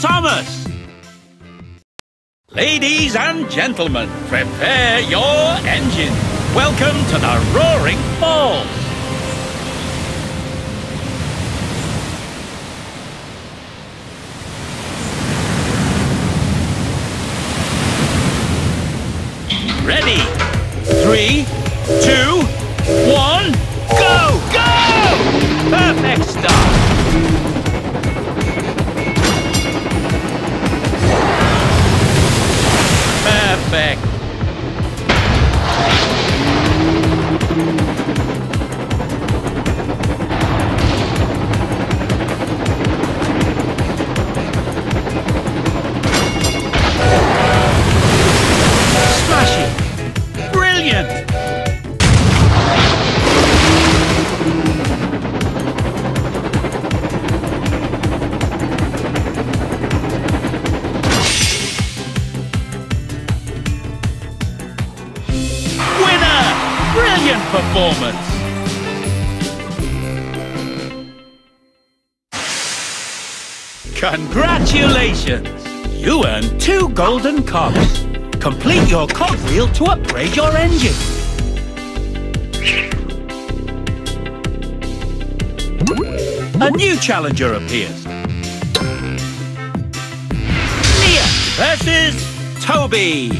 Thomas. Ladies and gentlemen, prepare your engines. Welcome to the Roaring Falls. Ready? 3, 2, 1, go! Go! Perfect start. Perfect. Smashing. Brilliant. Performance. Congratulations! You earned 2 golden cogs. Complete your cogwheel to upgrade your engine. A new challenger appears. Nia versus Toby.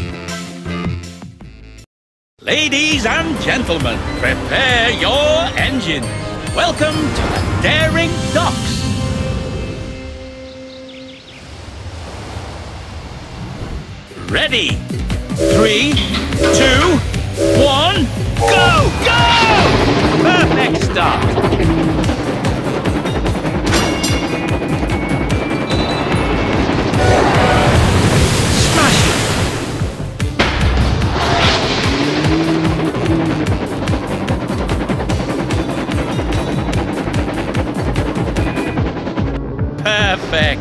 Ladies and gentlemen, prepare your engines. Welcome to the Daring Docks. Ready? 3, 2, 1, go! Go! Perfect start. Perfect.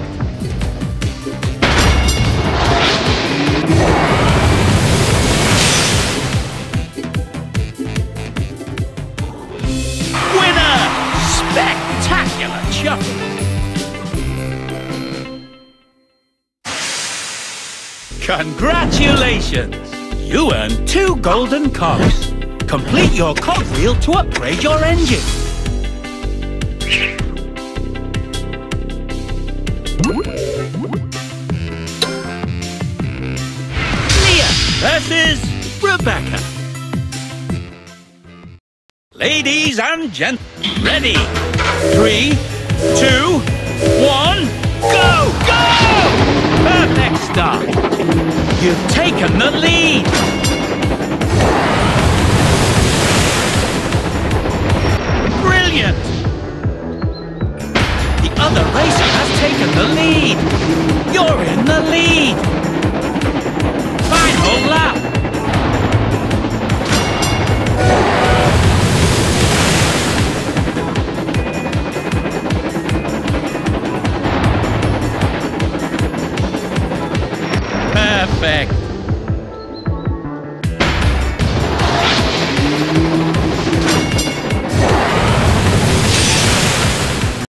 Winner! Spectacular chuckle. Congratulations! You earned 2 golden cogs. Complete your cogwheel to upgrade your engine. Nia versus Rebecca. Ladies and gentlemen, ready? 3, 2, 1, go! Go! Perfect start. You've taken the lead. The racer has taken the lead. You're in the lead. Final lap. Perfect.